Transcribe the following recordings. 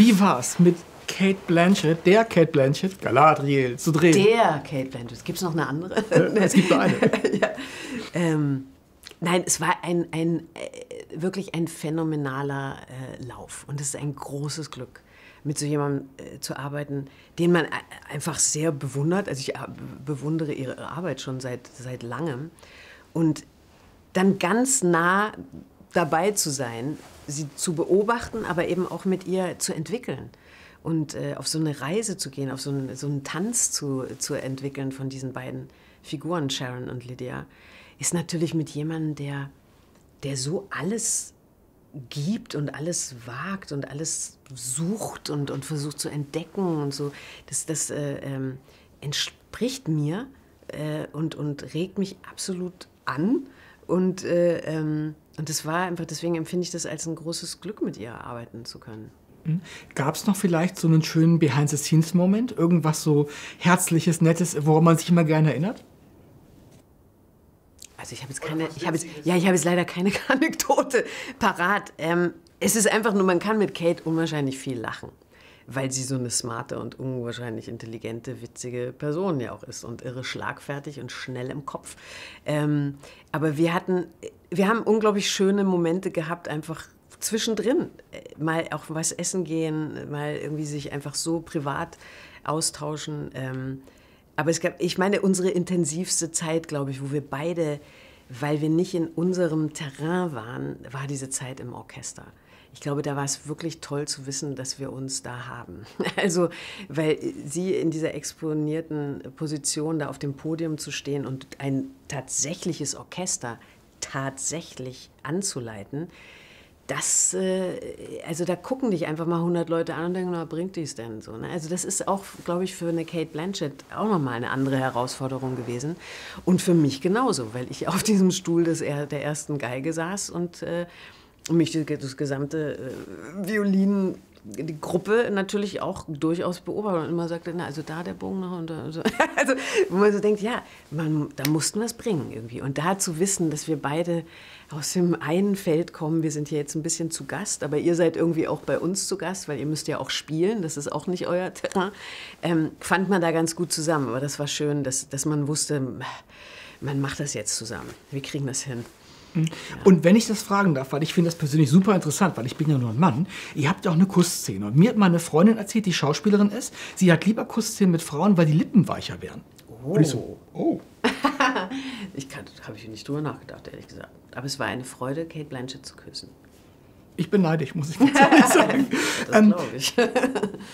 Wie war's mit Cate Blanchett, der Cate Blanchett, Galadriel, zu drehen? Der Cate Blanchett. Gibt's noch eine andere? Es gibt nur eine. Ja. Nein, es war wirklich ein phänomenaler Lauf. Und es ist ein großes Glück, mit so jemandem zu arbeiten, den man einfach sehr bewundert. Also ich bewundere ihre Arbeit schon seit langem. Und dann ganz nah dabei zu sein, sie zu beobachten, aber eben auch mit ihr zu entwickeln. Und auf so eine Reise zu gehen, auf so einen Tanz zu entwickeln von diesen beiden Figuren, Sharon und Lydia, ist natürlich mit jemandem, der so alles gibt und alles wagt und alles sucht und versucht zu entdecken und so. Das entspricht mir und regt mich absolut an. Und das war einfach, deswegen empfinde ich das als ein großes Glück, mit ihr arbeiten zu können. Gab es noch vielleicht so einen schönen Behind-the-Scenes-Moment? Irgendwas so Herzliches, Nettes, woran man sich immer gerne erinnert? Also ich habe jetzt keine, ich habe jetzt leider keine Anekdote parat. Es ist einfach nur, man kann mit Cate unwahrscheinlich viel lachen, weil sie so eine smarte und unwahrscheinlich intelligente, witzige Person ja auch ist und irre schlagfertig und schnell im Kopf. Aber wir haben unglaublich schöne Momente gehabt, einfach zwischendrin. Mal auch was essen gehen, mal irgendwie sich einfach so privat austauschen. Aber es gab, ich meine, unsere intensivste Zeit, glaube ich, wo wir beide, weil wir nicht in unserem Terrain waren, war diese Zeit im Orchester. Ich glaube, da war es wirklich toll zu wissen, dass wir uns da haben. Also, weil sie in dieser exponierten Position, da auf dem Podium zu stehen und ein tatsächliches Orchester tatsächlich anzuleiten, das, also da gucken dich einfach mal 100 Leute an und denken, na, bringt die es denn so? Ne? Also das ist auch, glaube ich, für eine Cate Blanchett auch nochmal eine andere Herausforderung gewesen. Und für mich genauso, weil ich auf diesem Stuhl der ersten Geige saß und mich das gesamte Violinen, die Gruppe natürlich auch durchaus beobachtet und immer sagte, na, also da der Bogen noch und da. So. Also, wo man so denkt, ja, da mussten wir es bringen irgendwie. Und da zu wissen, dass wir beide aus dem einen Feld kommen, wir sind hier jetzt ein bisschen zu Gast, aber ihr seid irgendwie auch bei uns zu Gast, weil ihr müsst ja auch spielen, das ist auch nicht euer Terrain, fand man da ganz gut zusammen. Aber das war schön, dass man wusste, man macht das jetzt zusammen, wir kriegen das hin. Und wenn ich das fragen darf, weil ich finde das persönlich super interessant, weil ich bin ja nur ein Mann, ihr habt ja auch eine Kussszene. Und mir hat meine Freundin erzählt, die Schauspielerin ist, sie hat lieber Kussszenen mit Frauen, weil die Lippen weicher werden. Oh. Und ich so, oh. Habe ich nicht drüber nachgedacht, ehrlich gesagt. Aber es war eine Freude, Cate Blanchett zu küssen. Ich bin neidisch, muss ich ganz ehrlich sagen. Das glaube ich.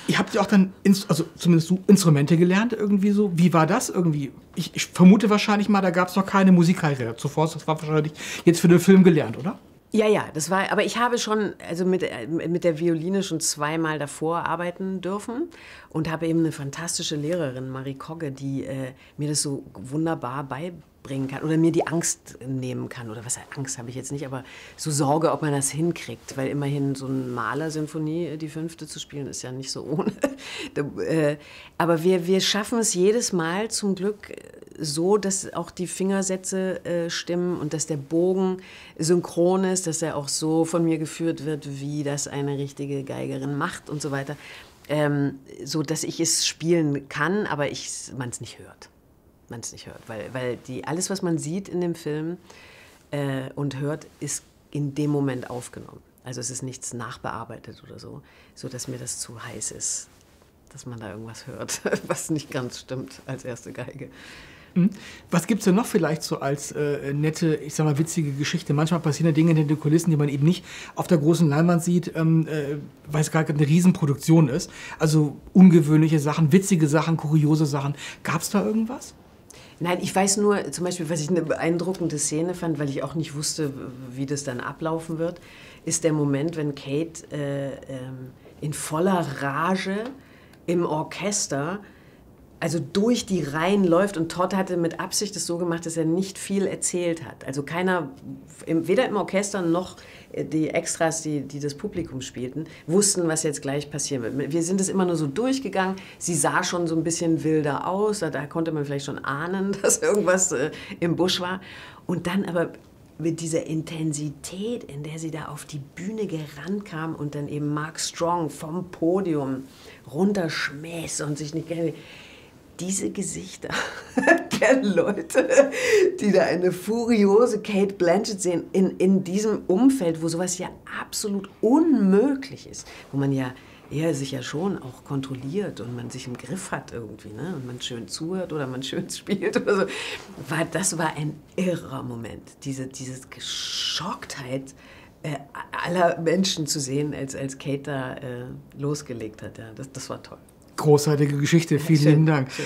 Ihr habt ja auch dann, also zumindest so Instrumente gelernt irgendwie so. Wie war das irgendwie? Ich vermute wahrscheinlich mal, da gab es noch keine Musikkarriere zuvor. Das war wahrscheinlich jetzt für den Film gelernt, oder? Ja, ja, das war, aber ich habe schon, also mit der Violine schon zweimal davor arbeiten dürfen und habe eben eine fantastische Lehrerin, Marie Kogge, die mir das so wunderbar beibringen kann oder mir die Angst nehmen kann, oder was, Angst habe ich jetzt nicht, aber so Sorge, ob man das hinkriegt, weil immerhin so eine Mahler-Symphonie, die 5. zu spielen, ist ja nicht so ohne. Aber wir schaffen es jedes Mal zum Glück so, dass auch die Fingersätze stimmen und dass der Bogen synchron ist, dass er auch so von mir geführt wird, wie das eine richtige Geigerin macht und so weiter. So, dass ich es spielen kann, aber man es nicht hört. Man es nicht hört, weil alles, was man sieht in dem Film und hört, ist in dem Moment aufgenommen. Also es ist nichts nachbearbeitet oder so, sodass mir das zu heiß ist, dass man da irgendwas hört, was nicht ganz stimmt als erste Geige. Was gibt es denn noch vielleicht so als nette, ich sag mal, witzige Geschichte? Manchmal passieren ja Dinge hinter den Kulissen, die man eben nicht auf der großen Leinwand sieht, weil es gerade eine Riesenproduktion ist. Also ungewöhnliche Sachen, witzige Sachen, kuriose Sachen. Gab es da irgendwas? Nein, ich weiß nur, zum Beispiel, was ich eine beeindruckende Szene fand, weil ich auch nicht wusste, wie das dann ablaufen wird, ist der Moment, wenn Cate in voller Rage im Orchester, also durch die Reihen läuft, und Todd hatte mit Absicht es so gemacht, dass er nicht viel erzählt hat. Also keiner, weder im Orchester noch die Extras, die das Publikum spielten, wussten, was jetzt gleich passieren wird. Wir sind es immer nur so durchgegangen. Sie sah schon so ein bisschen wilder aus, da konnte man vielleicht schon ahnen, dass irgendwas im Busch war. Und dann aber mit dieser Intensität, in der sie da auf die Bühne gerannt kam und dann eben Mark Strong vom Podium runterschmiss und sich nicht... Diese Gesichter der Leute, die da eine furiose Cate Blanchett sehen, in diesem Umfeld, wo sowas ja absolut unmöglich ist, wo man ja eher sich ja schon auch kontrolliert und man sich im Griff hat irgendwie, ne? Und man schön zuhört oder man schön spielt oder so, das war ein irrer Moment, diese Geschocktheit aller Menschen zu sehen, als Cate da losgelegt hat, ja, das war toll. Großartige Geschichte, vielen lieben Dank. Schön.